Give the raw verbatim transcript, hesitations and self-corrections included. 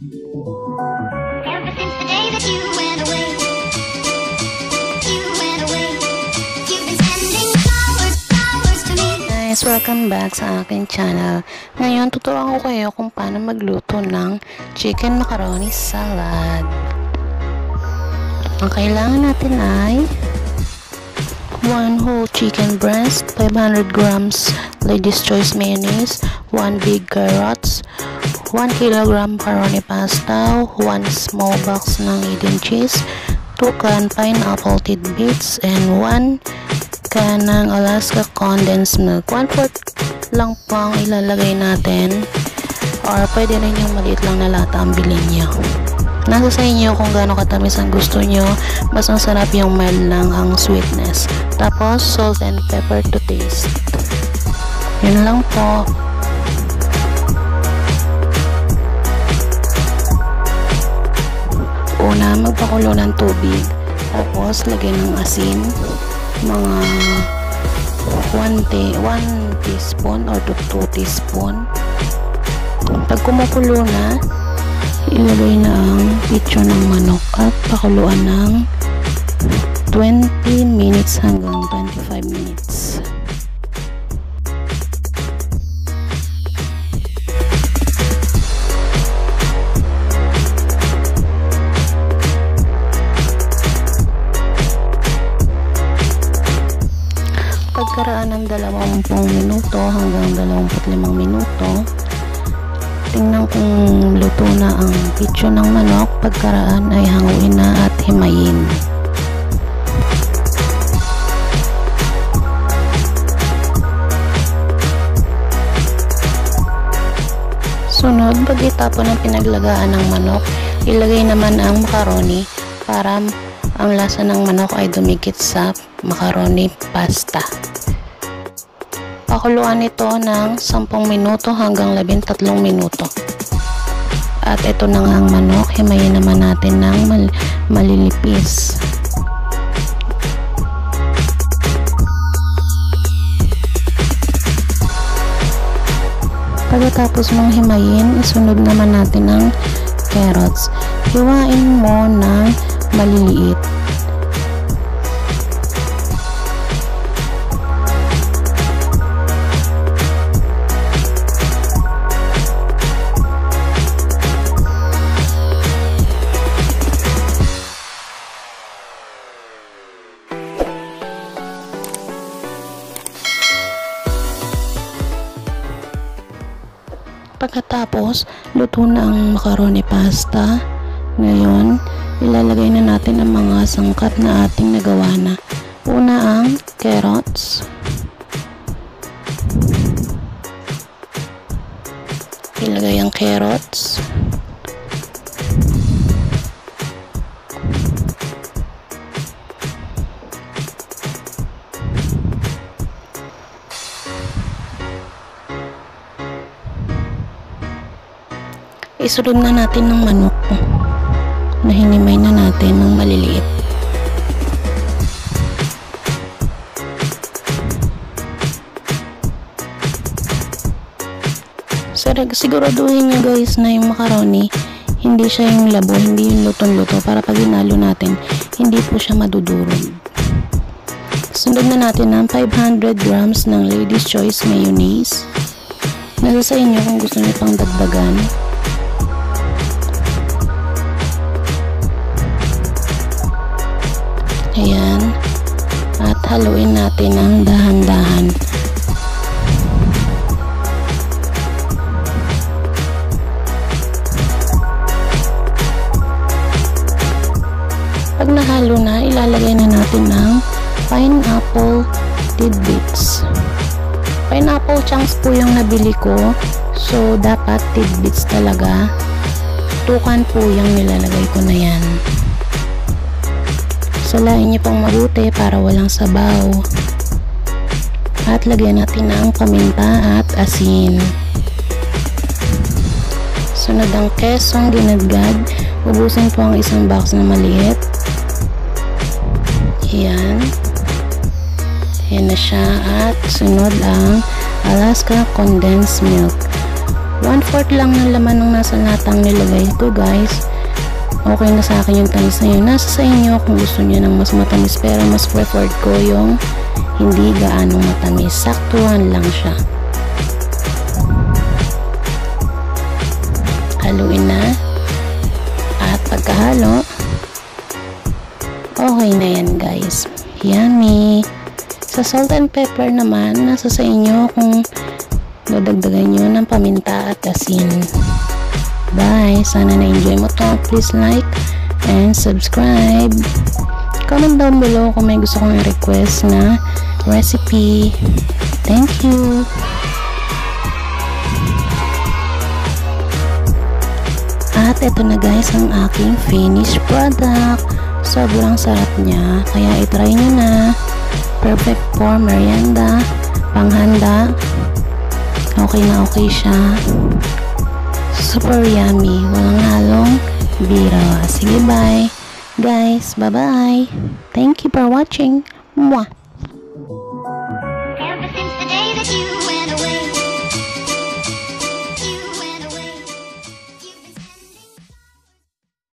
Ever since the day that you went away, you went away, you've been sending flowers, flowers to me. Guys, welcome back sa aking channel. Ngayon, tuturuan ko kayo kung paano magluto ng chicken macaroni salad. Ang kailangan natin ay one whole chicken breast, five hundred grams Lady's Choice mayonnaise, one big carrots, one kilogram macaroni pasta, one small box ng Eden cheese, two can pineapple tidbits, and one can ng Alaska condensed milk. one fourth lang pang ilalagay natin, or pwede rin yung maliit lang na lata ang bilhin nyo. Nasa sa inyo kung gaano katamis ang gusto nyo. Mas masarap yung mild lang ang sweetness. Tapos salt and pepper to taste. Yun lang po. Una, magpakulo ng tubig. Tapos lagyan ng asin, mga one teaspoon or two teaspoon. Pag kumukulo na, ilagay na ang pitsyo ng manok at pakuluan ng twenty minutes hanggang twenty-five minutes. Pagkaraan ng dalawampu't minuto hanggang dalawampu't limang minuto, tingnan kung luto na ang pitsyo ng manok. Pagkaraan ay hanguin na at himayin. Sunod, pagkatapos ng pinaglagaan ng manok, ilagay naman ang macaroni para ang lasa ng manok ay dumikit sa macaroni pasta. Pakuluan ito ng sampung minuto hanggang labintatlong minuto. At ito na nga ang manok, himayin naman natin ng mal malilipis. Pagkatapos mong himayin, isunod naman natin ang carrots. Hiwain mo ng maliliit. Pagkatapos, luto na ang macaroni pasta. Ngayon, ilalagay na natin ang mga sangkap na ating nagawa na. Una ang carrots. Ilagay ang carrots. Isunod na natin ng manok na hinimay na natin ng maliliit. Siguraduhin nyo guys na yung macaroni hindi siya yung labo, hindi yung lutong-luto, para pag hinalo natin hindi po siya madudurog. Sunod na natin ang five hundred grams ng Lady's Choice mayonnaise. Nasa sa inyo kung gusto nyo pang dagdagan. Ayan, at haluin natin ng dahan-dahan. Pag nahalo na, ilalagay na natin ng pineapple tidbits. Pineapple chunks po yung nabili ko, so dapat tidbits talaga. Tukan po yung nilalagay ko na yan. Salain niyo pang mabuti para walang sabaw. At lagyan natin ang paminta at asin. Sunod ang kesong ginagad. Ubusin po ang isang box na maliit. Ayan. Ayan na siya. At sunod ang Alaska condensed milk. one fourth lang ng laman ng nasa latang nilagay ko, guys. Okay na sa akin yung tamis na yun. Nasa sa inyo kung gusto niyo ng mas matamis, pero mas preferred ko yung hindi gaano matamis. Saktuhan lang siya. Haluin na. At pagkahalo, okay na yan, guys. Yummy! Sa salt and pepper naman, nasa sa inyo kung dadagdagan nyo ng paminta at asin. Bye! Sana na-enjoy mo to. Please like and subscribe. Comment down below kung may gusto kong i-request na recipe. Thank you! At eto na, guys, ang aking finished product. Sobrang sarap niya, kaya itry nyo na. Perfect for merienda, panghanda. Okay na okay siya. Super yummy, walang halong biro. Sige, bye guys, bye bye. Thank you for watching. Mwah.